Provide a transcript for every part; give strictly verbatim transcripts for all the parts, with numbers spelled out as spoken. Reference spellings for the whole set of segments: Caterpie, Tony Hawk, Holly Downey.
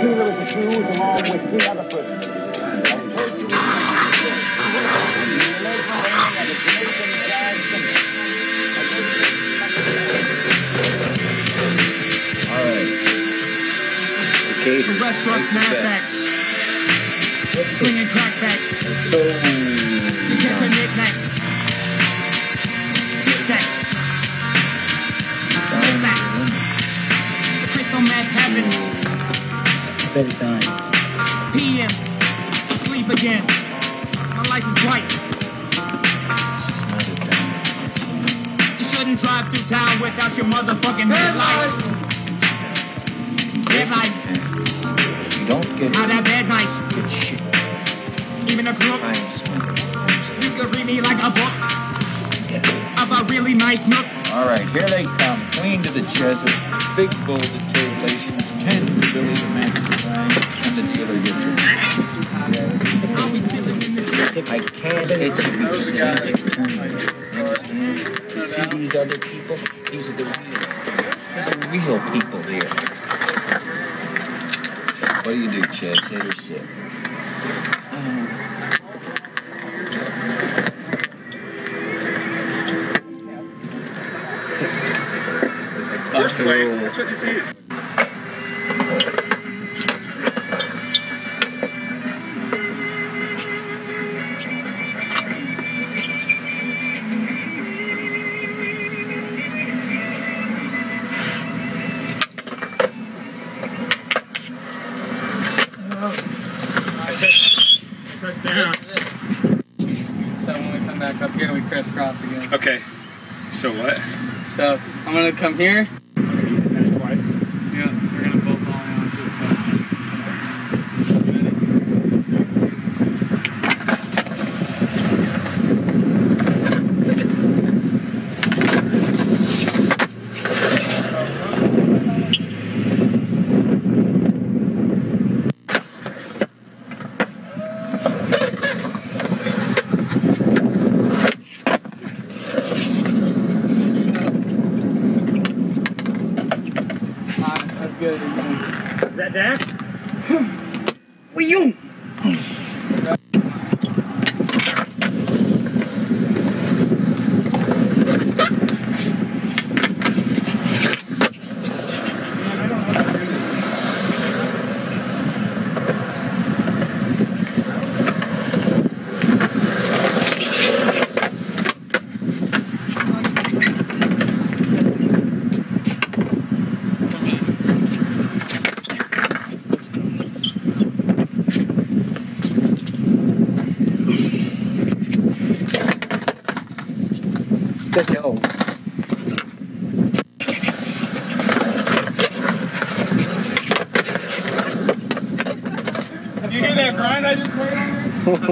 two little shoes along with three other prisoners. The restaurant snapbacks, slinging crackbacks, oh, to catch a knick-knack, tic-tac, knick-knack, the crystal map happened, bedtime, P Ms, sleep again, my license twice, you shouldn't drive through town without your motherfucking headlights, headlights. Don't get out of bed nice. Good shit. Even a crook. You could read me like a book. Yeah. Of a really nice nook. All right, here they come. Queen to the Jesuit. Big bull to titillations. Ten to Billy the man to sign. And the dealer gets her. Yeah. I'll be chilling in the chair. I can't hit you because I ain't your queen. Understand? You see these other people? These are the real. These are real people there. What do you do, Chess? Hit or sit? Um, First play. That's what this is. Okay, so what? So, I'm gonna come here. Okay, and twice. Yeah, we're gonna both all in on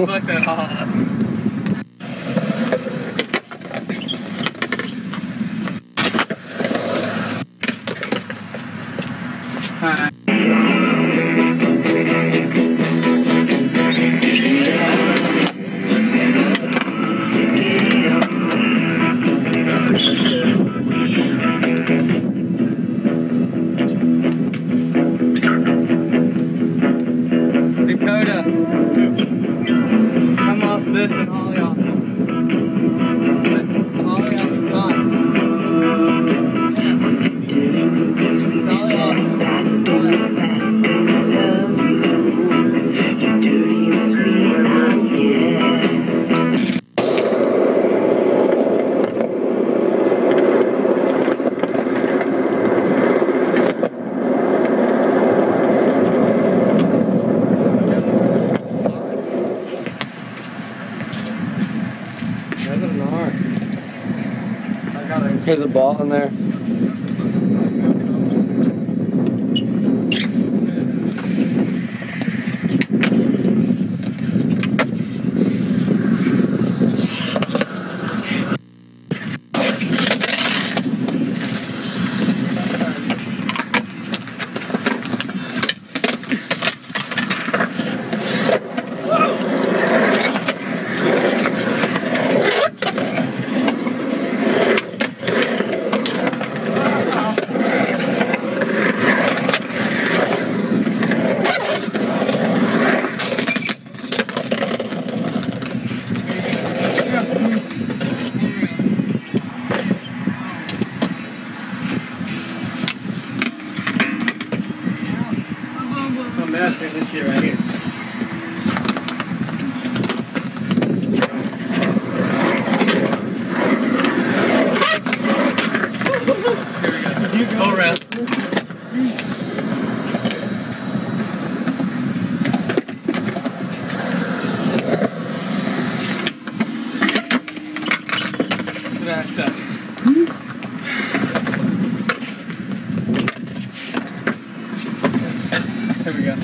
Fuck that hard. There's a ball in there. Oh! shit right here. Here we go. Go around. Look at that stuff. Here we go.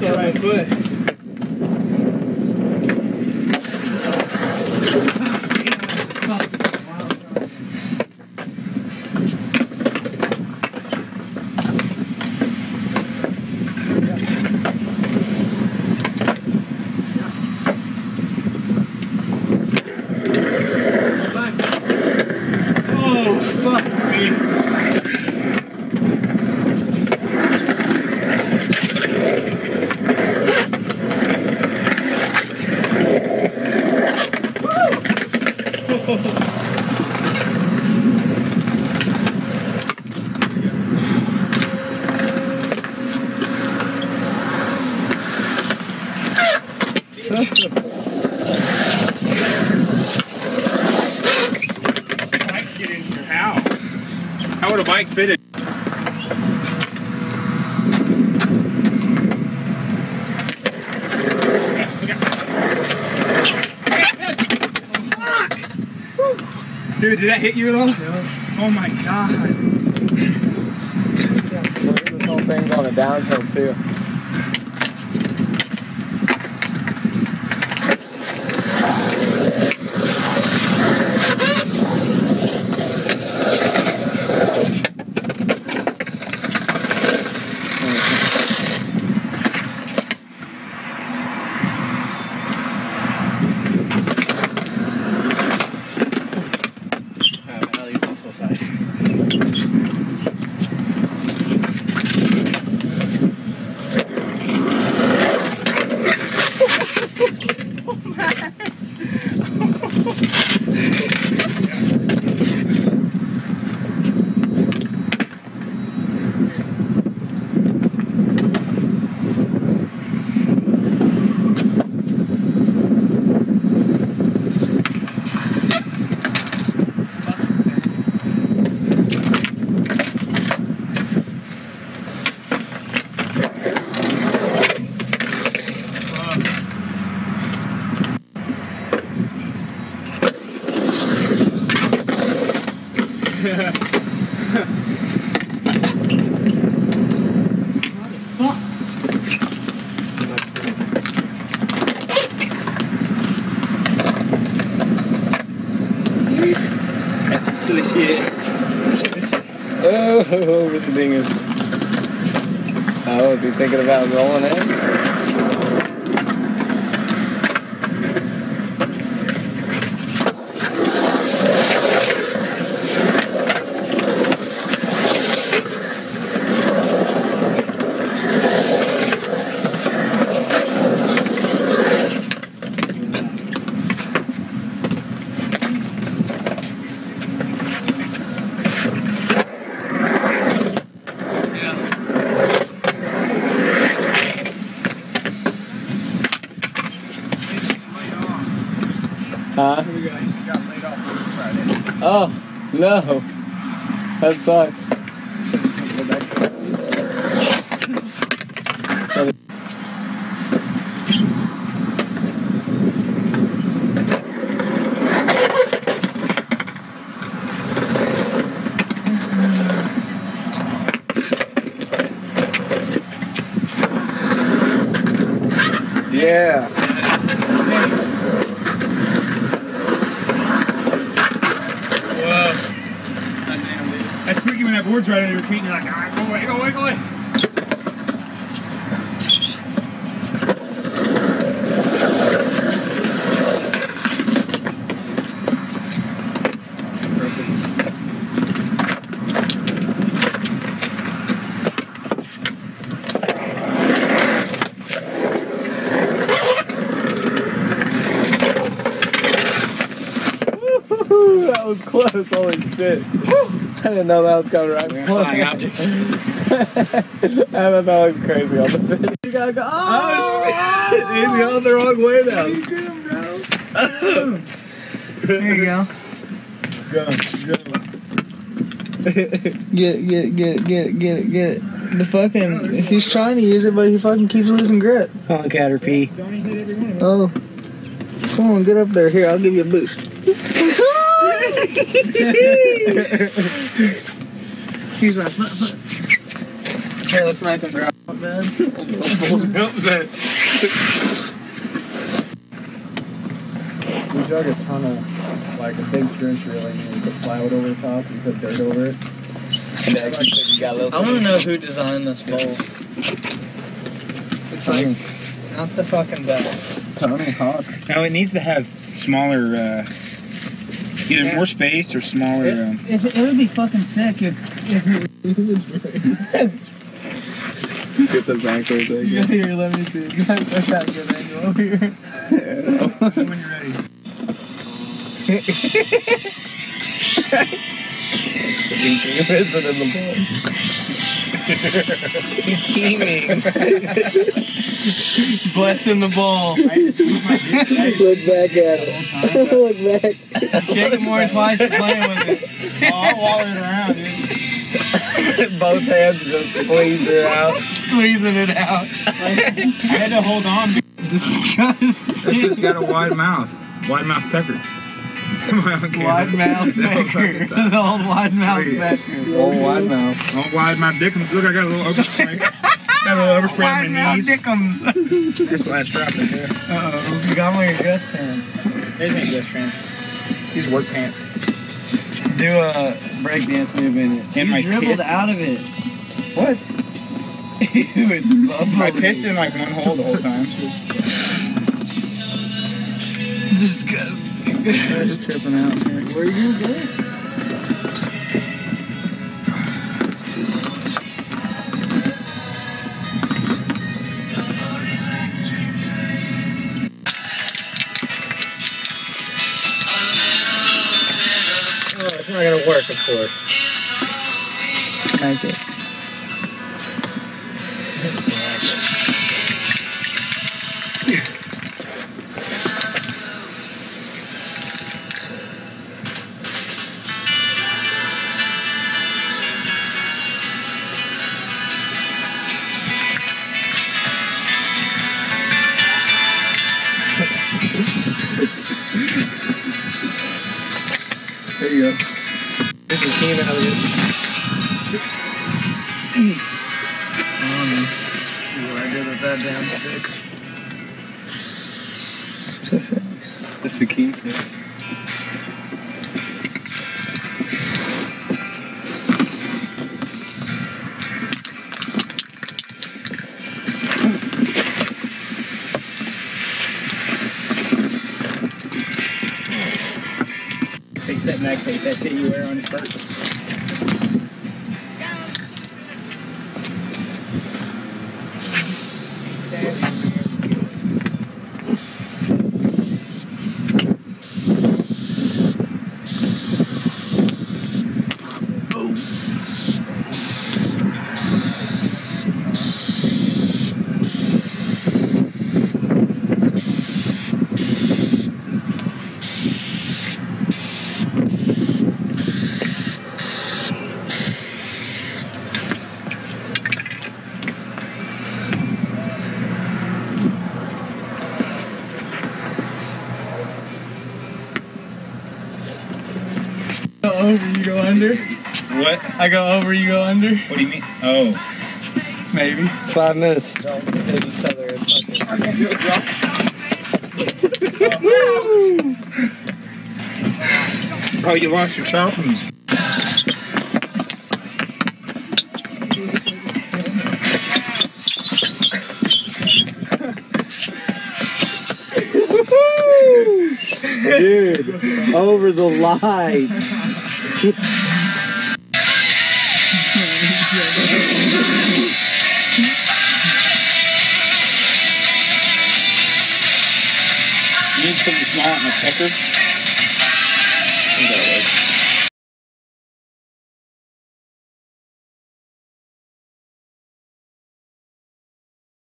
Yeah. Foot. Oh, fuck me. That's the bike's getting in your house. How would a bike fit in? Dude, did that hit you at all? No. Oh my god. This whole thing's on a downhill too. That's some silly shit. Oh, ho, ho, with the dingers. Oh, is he thinking about rolling in? Huh? Oh, no. That sucks. Yeah. Whoa. board's right under your feet and you're like, all right, go away, go away, go away. That was close, holy shit. I didn't know that was coming right. We're flying objects. I don't know, it's crazy all the shit. You gotta go. Oh, oh shit! He's going the wrong way now. How you doing, bro? There you go. Go, go. Get it, get it, get it, get it, get it, get it. The fucking, oh, he's trying to use it, but he fucking keeps losing grip. Come on, Caterpie. Oh. Come on, get up there. Here, I'll give you a boost. He's like, fuck, fuck. Here, let's smack him around, man. We dug a ton of, like, a big trench really, and we put plywood over the top, and put dirt over it. Yeah, like, you got a little I want to know who designed this bowl. It's Tony. Like, not the fucking best. Tony Hawk. Now, it needs to have smaller, uh... either yeah. more space or smaller. It, um, it, it would be fucking sick if. if Get those ankles there. Yeah, here, let me see. That's not a good angle over here. Yeah. When you're ready. He's in the ball. He's keeming. Blessing the ball. I just put my dick back. Look back at him. Look back. Shake it more than twice and play with it. Oh, I'll waller it around, dude. Both hands just squeezing it out. Squeezing it out. Like, I had to hold on. This This shit's got a wide mouth. Wide mouth pecker. Wide mouth pecker. The old wide mouth pecker. Old wide mouth. Old wide mouth dickums. Look, I got a little overspray. Got a little overspray wide on my knees. Wide mouth dickums. That's the last drop in there. Uh-oh. You got one of your dress pants. These ain't dress pants. These work pants. Do a breakdance move in it. And you my dribbled piss. out of it. What? I pissed in like one hole the whole time. Disgusting. I'm just tripping out here. Where are you going to go? It's not gonna work, of course. Thank you. There you go. This is team out of it. Oh, I did with that damn stick. It's a face. That's the key face. Takes that mag tape, that shit you wear on his first. Over, you go under. What? I go over, you go under. What do you mean? Oh. Maybe. Five minutes. Don't hit each other and fucking. I can do a drop. Oh, you lost your choppers. Dude, over the lights. Need something small on a pecker.